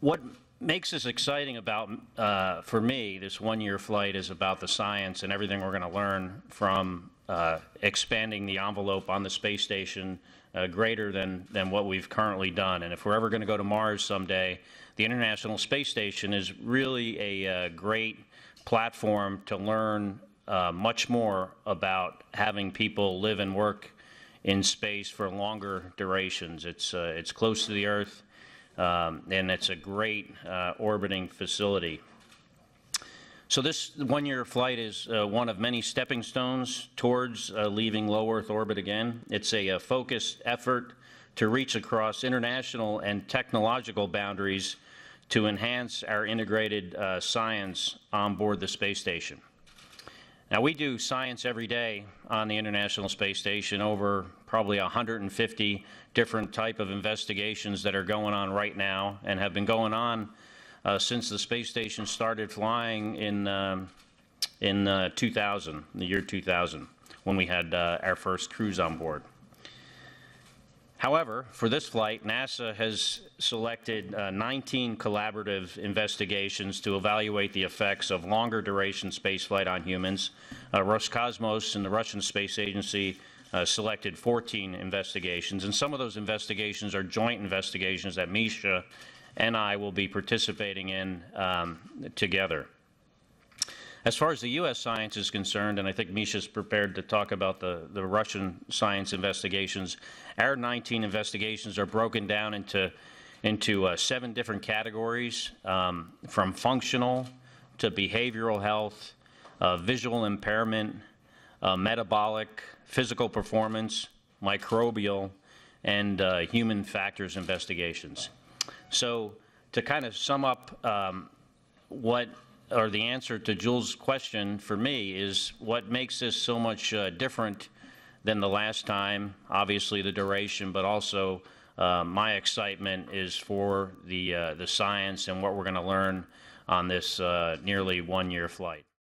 What makes this exciting about, for me, this one-year flight is about the science and everything we're going to learn from expanding the envelope on the space station greater than what we've currently done. And if we're ever going to go to Mars someday, the International Space Station is really a great platform to learn much more about having people live and work in space for longer durations. It's close to the Earth, and it's a great orbiting facility. So this one-year flight is one of many stepping stones towards leaving low Earth orbit again. It's a focused effort to reach across international and technological boundaries to enhance our integrated science on board the space station. Now, we do science every day on the International Space Station, over probably 150 different type of investigations that are going on right now and have been going on since the space station started flying in 2000, the year 2000, when we had our first crews on board. However, for this flight, NASA has selected 19 collaborative investigations to evaluate the effects of longer duration spaceflight on humans. Roskosmos and the Russian Space Agency selected 14 investigations, and some of those investigations are joint investigations that Misha and I will be participating in together. As far as the U.S. science is concerned, and I think Misha's prepared to talk about the Russian science investigations, our 19 investigations are broken down into 7 different categories, from functional to behavioral health, visual impairment, metabolic, physical performance, microbial, and human factors investigations. So to kind of sum up what, or the answer to Jules' question for me, is what makes this so much different than the last time, obviously the duration, but also my excitement is for the science and what we're going to learn on this nearly one-year flight.